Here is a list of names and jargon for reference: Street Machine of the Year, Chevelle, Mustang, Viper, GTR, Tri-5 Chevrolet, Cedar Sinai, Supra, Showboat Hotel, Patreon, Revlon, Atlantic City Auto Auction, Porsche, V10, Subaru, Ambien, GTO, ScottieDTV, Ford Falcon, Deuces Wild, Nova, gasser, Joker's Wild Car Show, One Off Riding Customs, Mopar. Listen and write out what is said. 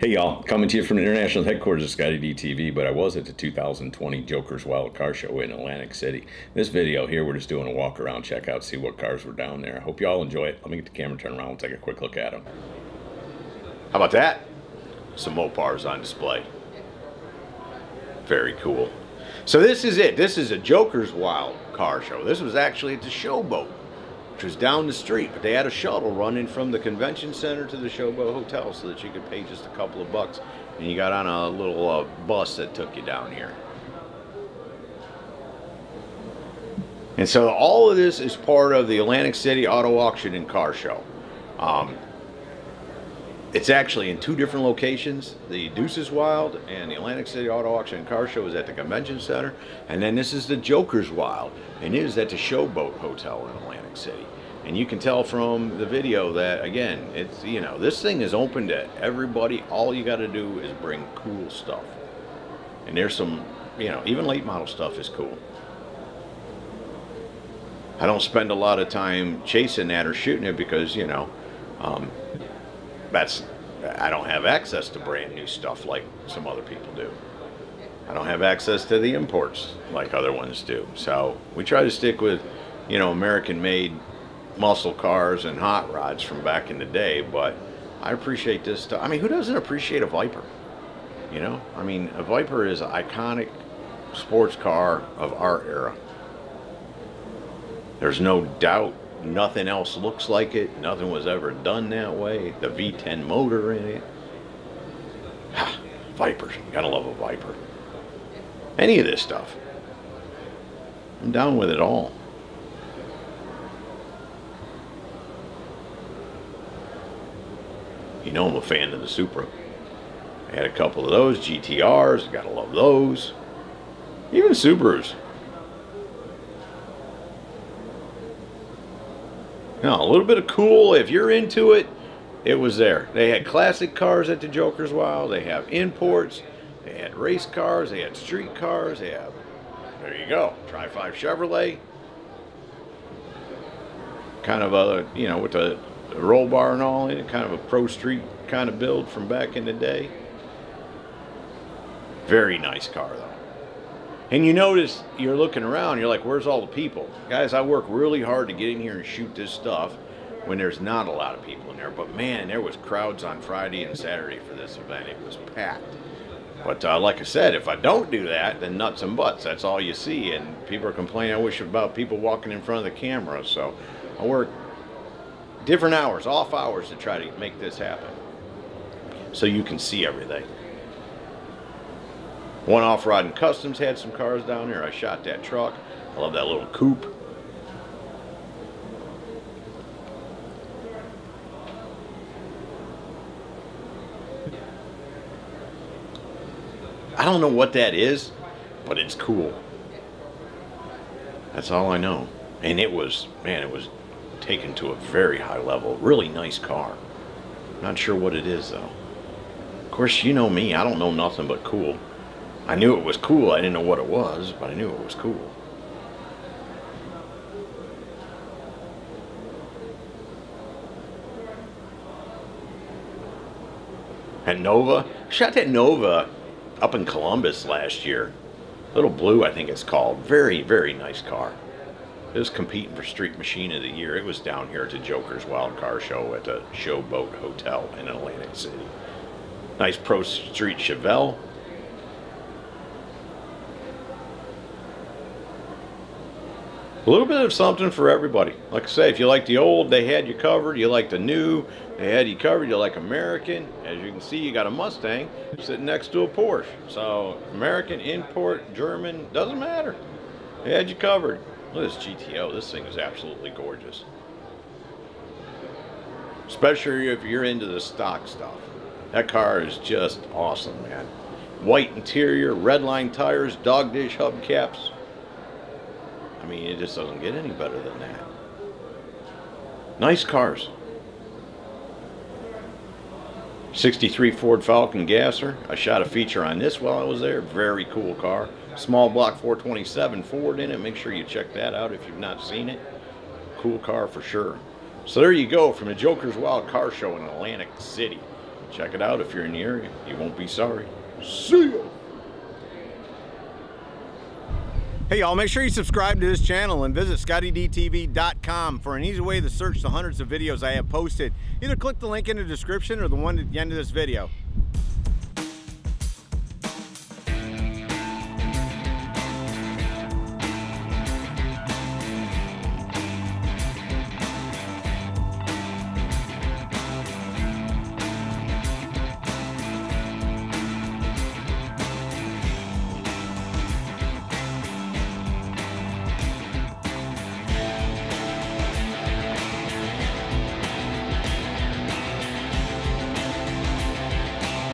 Hey y'all, coming to you from the international headquarters of ScottieDTV, but I was at the 2020 Joker's Wild Car Show in Atlantic City. In this video here, we're just doing a walk around, check out, see what cars were down there. I hope y'all enjoy it. Let me get the camera turned around and take a quick look at them. How about that? Some Mopars on display. Very cool. So this is it. This is a Joker's Wild Car Show. This was actually at the Showboat, which was down the street, but they had a shuttle running from the convention center to the Showboat Hotel so that you could pay just a couple of bucks and you got on a little bus that took you down here. And so all of this is part of the Atlantic City Auto Auction and Car Show. It's actually in two different locations. The Deuces Wild and the Atlantic City Auto Auction and Car Show is at the convention center, and then this is the Joker's Wild, and it is at the Showboat Hotel in Atlantic City. And you can tell from the video that, again, it's, you know, this thing is open to everybody. All you got to do is bring cool stuff, and there's some, you know, even late model stuff is cool. I don't spend a lot of time chasing that or shooting it because, you know, I don't have access to brand new stuff like some other people do. I don't have access to the imports like other ones do. So we try to stick with, you know, American-made muscle cars and hot rods from back in the day. But I appreciate this stuff. I mean, who doesn't appreciate a Viper? You know, I mean, a Viper is an iconic sports car of our era. There's no doubt. Nothing else looks like it. Nothing was ever done that way. The V10 motor in it. Vipers. You gotta love a Viper. Any of this stuff. I'm down with it all. You know I'm a fan of the Supra. I had a couple of those. GTRs. Gotta love those. Even Subarus. Now, a little bit of cool, if you're into it, it was there. They had classic cars at the Joker's Wild. They have imports. They had race cars. They had street cars. They have, there you go, Tri-5 Chevrolet. Kind of a, you know, with the roll bar and all in it, kind of a pro street kind of build from back in the day. Very nice car, though. And you notice, you're looking around, you're like, where's all the people? Guys, I work really hard to get in here and shoot this stuff when there's not a lot of people in there. But man, there was crowds on Friday and Saturday for this event. It was packed. But like I said, if I don't do that, then nuts and butts. That's all you see. And people are complaining, I wish, about people walking in front of the camera. So I work different hours, off hours, to try to make this happen. So you can see everything. One Off Riding Customs had some cars down there. I shot that truck. I love that little coupe. I don't know what that is, but it's cool. That's all I know. And it was, man, it was taken to a very high level. Really nice car. Not sure what it is, though. Of course, you know me. I don't know nothing but cool. I knew it was cool. I didn't know what it was, but I knew it was cool. And Nova. Shot that Nova up in Columbus last year. Little Blue, I think it's called. Very, very nice car. It was competing for Street Machine of the Year. It was down here at the Joker's Wild Car Show at the Showboat Hotel in Atlantic City. Nice Pro Street Chevelle. A little bit of something for everybody. Like I say, if you like the old, they had you covered. You like the new, they had you covered. You like American. As you can see, you got a Mustang sitting next to a Porsche. So American, import, German, doesn't matter. They had you covered. Look at this GTO. This thing is absolutely gorgeous. Especially if you're into the stock stuff. That car is just awesome, man. White interior, red line tires, dog dish hubcaps. I mean, it just doesn't get any better than that. Nice cars. 63 Ford Falcon gasser. I shot a feature on this while I was there. Very cool car. Small block 427 Ford in it. Make sure you check that out if you've not seen it. Cool car for sure. So there you go from the Joker's Wild Car Show in Atlantic City. Check it out if you're in the area. You won't be sorry. See ya! Hey y'all, make sure you subscribe to this channel and visit ScottieDTV.com for an easy way to search the hundreds of videos I have posted. Either click the link in the description or the one at the end of this video.